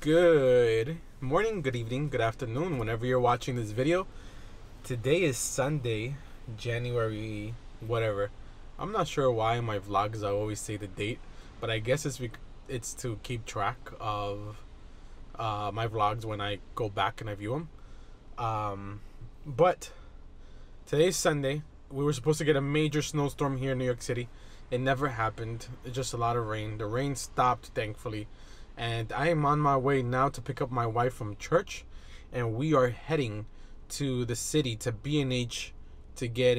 Good morning, good evening, good afternoon, whenever you're watching this video. Today is Sunday, January whatever. I'm not sure why in my vlogs I always say the date, but I guess it's to keep track of my vlogs when I go back and I view them. But today's Sunday. We were supposed to get a major snowstorm here in New York City. It never happened. It's just a lot of rain. The rain stopped, thankfully. And I am on my way now to pick up my wife from church, and we are heading to the city, to B&H, to get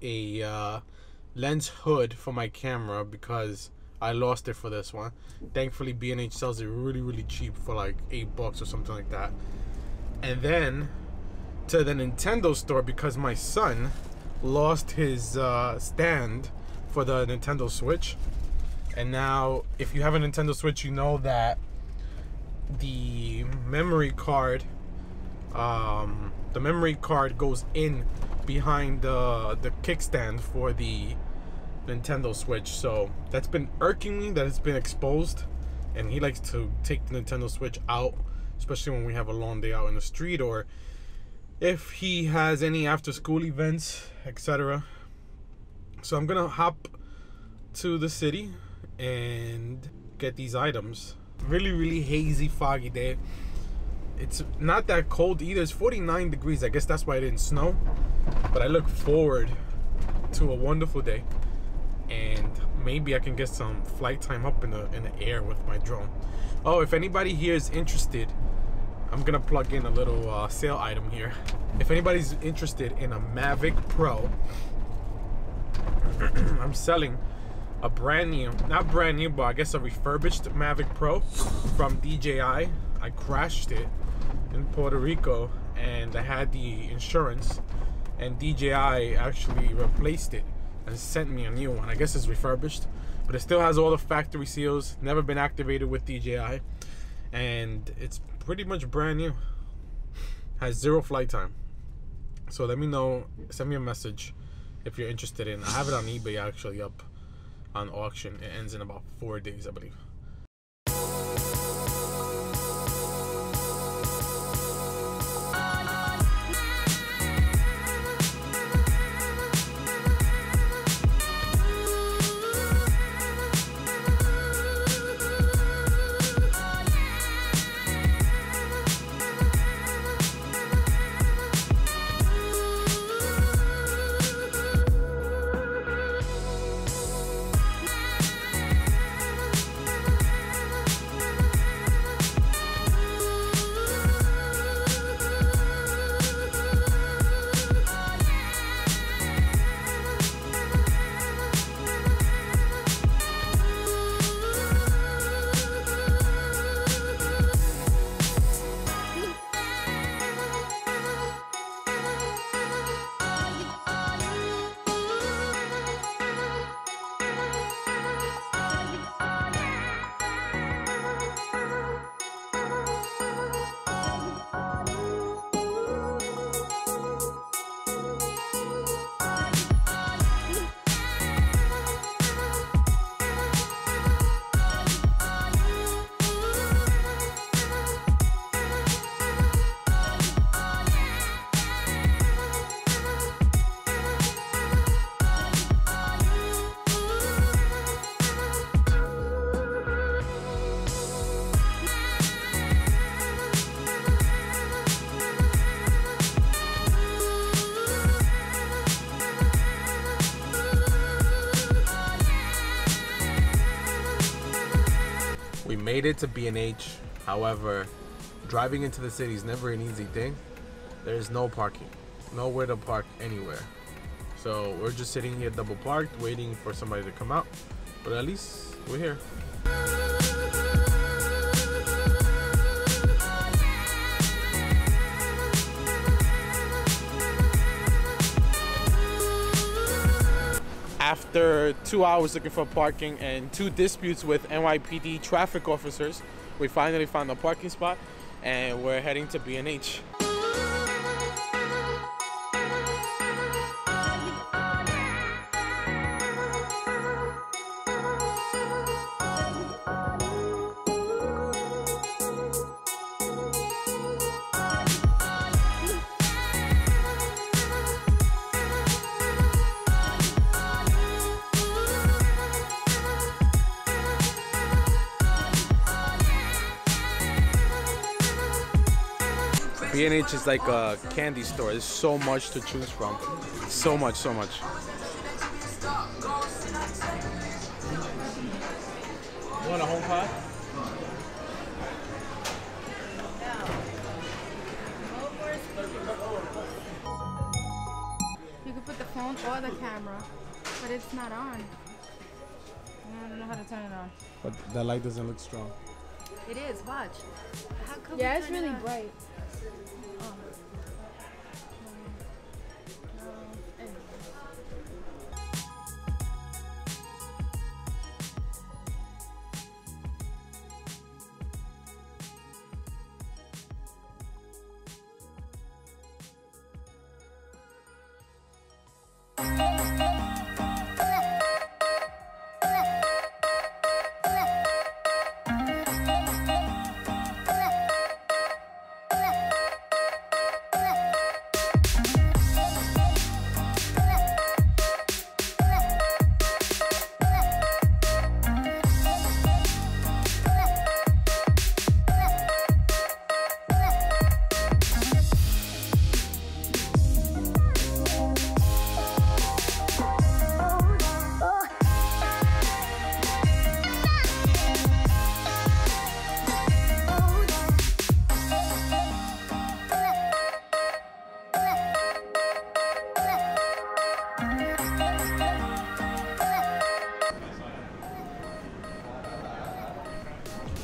a lens hood for my camera because I lost it for this one. Thankfully, B&H sells it really, really cheap for like $8 or something like that. And then to the Nintendo store because my son lost his stand for the Nintendo Switch. And now, if you have a Nintendo Switch, you know that the memory card, goes in behind the kickstand for the Nintendo Switch. So that's been irking me that it's been exposed. And he likes to take the Nintendo Switch out, especially when we have a long day out in the street, or if he has any after-school events, etc. So I'm gonna hop to the city and get these items. Really hazy, foggy day. It's not that cold either. It's 49 degrees. I guess that's why it didn't snow, but I look forward to a wonderful day, and maybe I can get some flight time up in the air with my drone. Oh, if anybody here is interested, I'm gonna plug in a little sale item here. If anybody's interested in a Mavic Pro, I'm selling a brand new, not brand new, but I guess a refurbished Mavic Pro from DJI. I crashed it in Puerto Rico and I had the insurance, and DJI actually replaced it and sent me a new one. I guess it's refurbished, but it still has all the factory seals, never been activated with DJI, and it's pretty much brand new. Has zero flight time. So let me know, send me a message if you're interested in. I have it on eBay actually, up on auction. It ends in about 4 days, I believe. Made it to B&H. However, driving into the city is never an easy thing. There's no parking, nowhere to park anywhere. So we're just sitting here double parked, waiting for somebody to come out. But at least we're here. After 2 hours looking for parking and 2 disputes with NYPD traffic officers, we finally found a parking spot and we're heading to B&H. B&H is like a candy store. There's so much to choose from. So much, so much. You want a home pod? You can put the phone or the camera, but it's not on. I don't know how to turn it on. But that light doesn't look strong. It is, watch. How could yeah, it's really bright. Oh.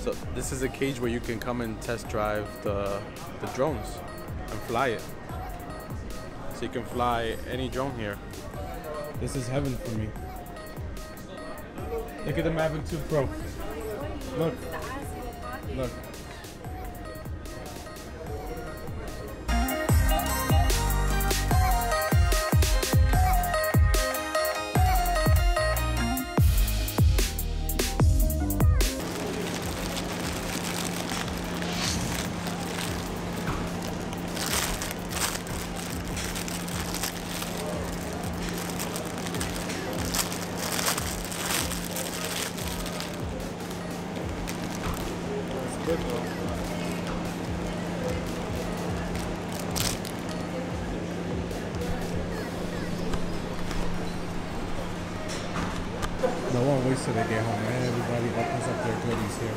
So this is a cage where you can come and test drive the drones and fly it. So you can fly any drone here. This is heaven for me. Look at the Mavic 2 Pro. Look. Look. No one waits till they get home, man. Everybody opens up their goodies here.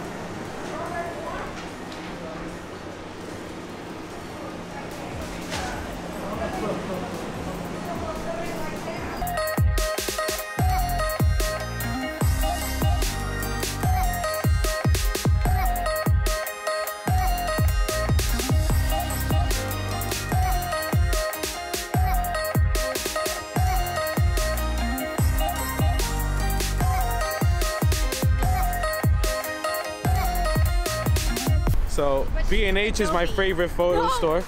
So B&H is my favorite photo store.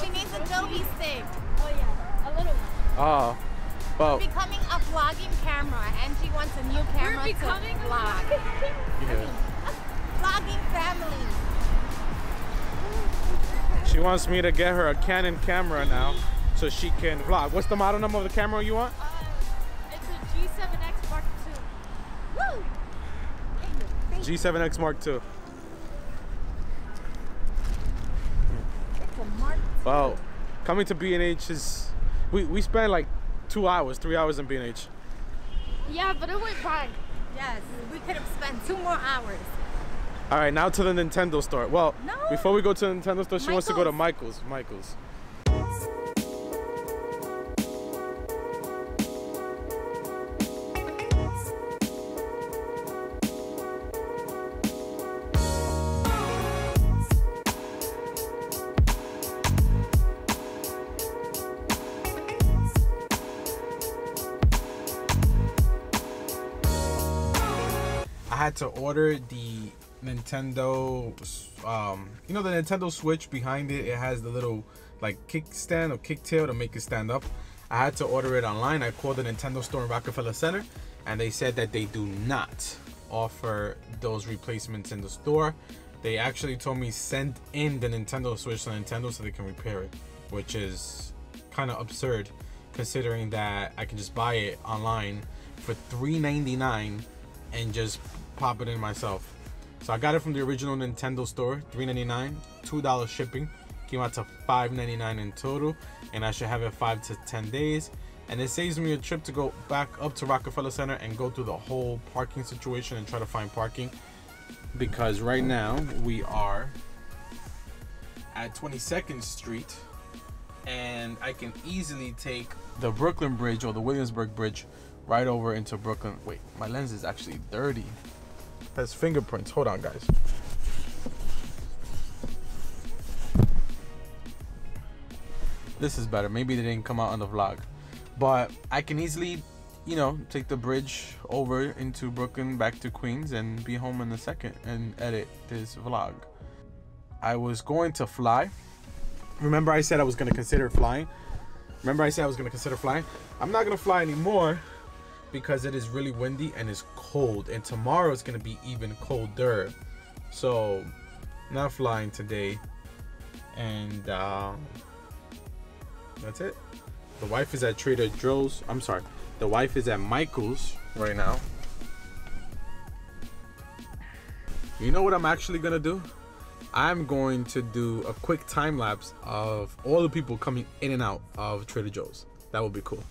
She needs a Dolby stick. Oh yeah, a little one. Oh, well. She's becoming a vlogging camera, and she wants a new camera to vlog. Yeah. I mean, vlogging family. She wants me to get her a Canon camera now, so she can vlog. What's the model number of the camera you want? It's a G7X Mark II. Woo! G7X Mark II. Wow, coming to B&H is, we spent like 3 hours in B&H. Yeah, but it went by. Yes, we could have spent 2 more hours. All right, now to the Nintendo store. Well, no. Before we go to the Nintendo store, she wants to go to Michael's. Michael's. I had to order the Nintendo, you know, the Nintendo Switch. Behind it, it has the little like kickstand or kicktail to make it stand up. I had to order it online. I called the Nintendo store in Rockefeller Center, and they said that they do not offer those replacements in the store. They actually told me send in the Nintendo Switch to Nintendo so they can repair it, which is kind of absurd considering that I can just buy it online for $3.99 and just pop it in myself. So I got it from the original Nintendo store, $3.99, $2 shipping. Came out to $5.99 in total, and I should have it 5 to 10 days. And it saves me a trip to go back up to Rockefeller Center and go through the whole parking situation and try to find parking, because right now we are at 22nd Street and I can easily take the Brooklyn Bridge or the Williamsburg Bridge right over into Brooklyn. Wait, my lens is actually dirty. That's fingerprints. Hold on, guys. This is better. Maybe they didn't come out on the vlog, but I can easily, you know, take the bridge over into Brooklyn, back to Queens, and be home in a second and edit this vlog. I was going to fly. Remember I said I was going to consider flying? I'm not going to fly anymore because it is really windy and it's cold, and tomorrow is going to be even colder. So not flying today, and that's it. The wife is at Trader Joe's. I'm sorry, the wife is at Michael's right now. You know what I'm actually going to do? I'm going to do a quick time lapse of all the people coming in and out of Trader Joe's. That would be cool.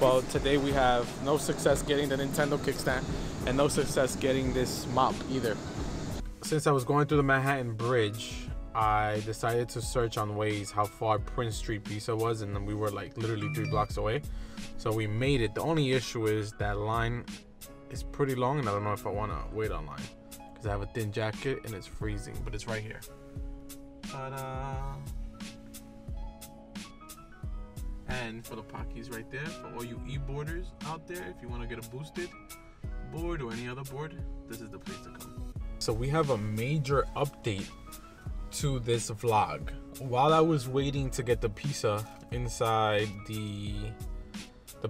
Well, today we have no success getting the Nintendo kickstand and no success getting this mop either. Since I was going through the Manhattan Bridge, I decided to search on Waze how far Prince Street Pizza was, and then we were like literally 3 blocks away. So we made it. The only issue is that line is pretty long, and I don't know if I want to wait online because I have a thin jacket and it's freezing, but it's right here. Ta-da! And for the Pockies right there, for all you e-boarders out there, if you want to get a boosted board or any other board, this is the place to come. So we have a major update to this vlog. While I was waiting to get the pizza inside the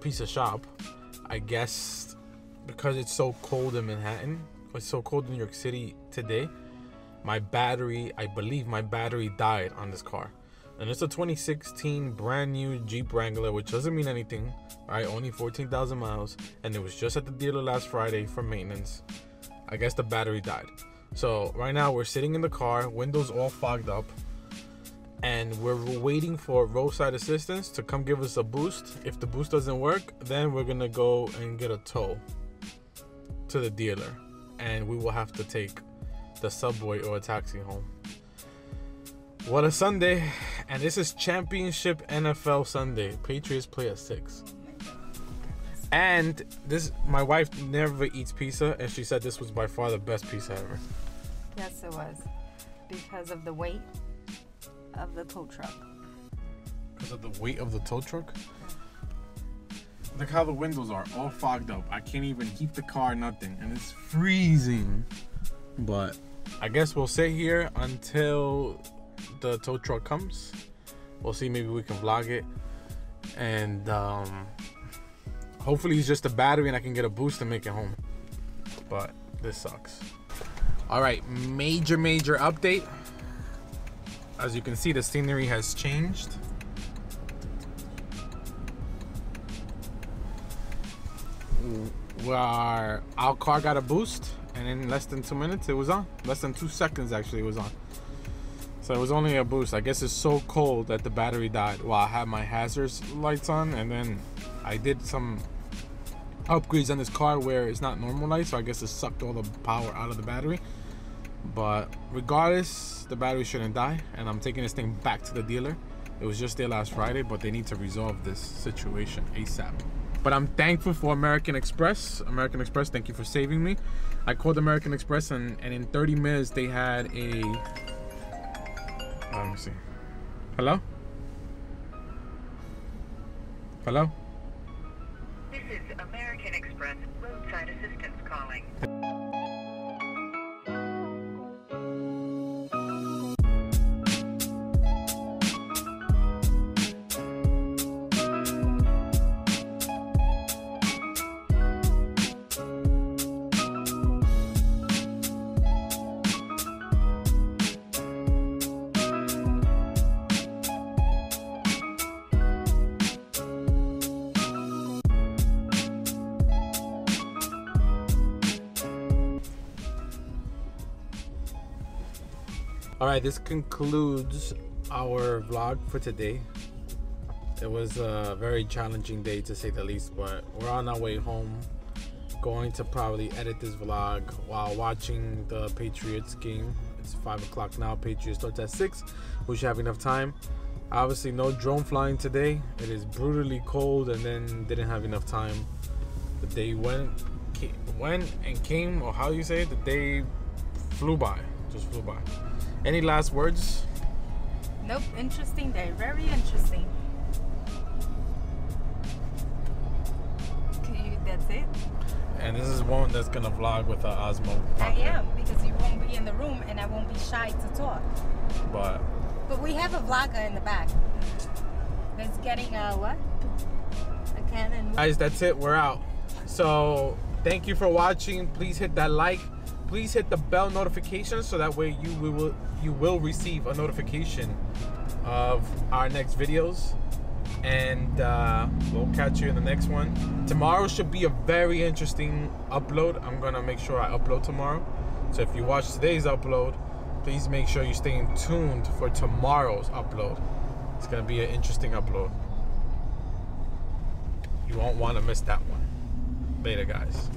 pizza shop, I guess because it's so cold in Manhattan, it's so cold in New York City today, my battery, I believe my battery died on this car. And it's a 2016 brand new Jeep Wrangler, which doesn't mean anything, right? Only 14,000 miles, and it was just at the dealer last Friday for maintenance. I guess the battery died. So right now we're sitting in the car, windows all fogged up, and we're waiting for roadside assistance to come give us a boost. If the boost doesn't work, then we're gonna go and get a tow to the dealer, and we will have to take the subway or a taxi home. What a Sunday. And this is Championship NFL Sunday. Patriots play at 6. And this, my wife never eats pizza, and she said this was by far the best pizza ever. Yes, it was. Because of the weight of the tow truck. Because of the weight of the tow truck? Look how the windows are all fogged up. I can't even heat the car, nothing. And it's freezing. But I guess we'll sit here until the tow truck comes. We'll see, maybe we can vlog it, and hopefully it's just a battery and I can get a boost and make it home, but this sucks. All right, major update. As you can see, the scenery has changed. Our car got a boost, and in less than 2 minutes it was on. Less than 2 seconds actually it was on. So it was only a boost. I guess it's so cold that the battery died while I had my hazards lights on, and then I did some upgrades on this car where it's not normal light, so I guess it sucked all the power out of the battery. But regardless, the battery shouldn't die, and I'm taking this thing back to the dealer. It was just there last Friday, but they need to resolve this situation ASAP. But I'm thankful for American Express. American Express, thank you for saving me. I called American Express, and in 30 minutes they had a... let me see. Hello? Hello? This is American Express roadside assistance calling. Alright, this concludes our vlog for today. It was a very challenging day to say the least, but we're on our way home. Going to probably edit this vlog while watching the Patriots game. It's 5 o'clock now, Patriots starts at 6. We should have enough time. Obviously no drone flying today. It is brutally cold and then didn't have enough time. The day went and came, or how you say it, the day flew by. Just flew by. Any last words? Nope. Interesting day. Very interesting. That's it. And this is one that's gonna vlog with the Osmo. I am, because you won't be in the room and I won't be shy to talk. But we have a vlogger in the back that's getting a what? A Canon. Guys, that's it. We're out. So thank you for watching. Please hit that like. Please hit the bell notification so that way you will receive a notification of our next videos, and we'll catch you in the next one. Tomorrow should be a very interesting upload. I'm gonna make sure I upload tomorrow, so if you watch today's upload, please make sure you stay tuned for tomorrow's upload. It's gonna be an interesting upload. You won't want to miss that one. Later, guys.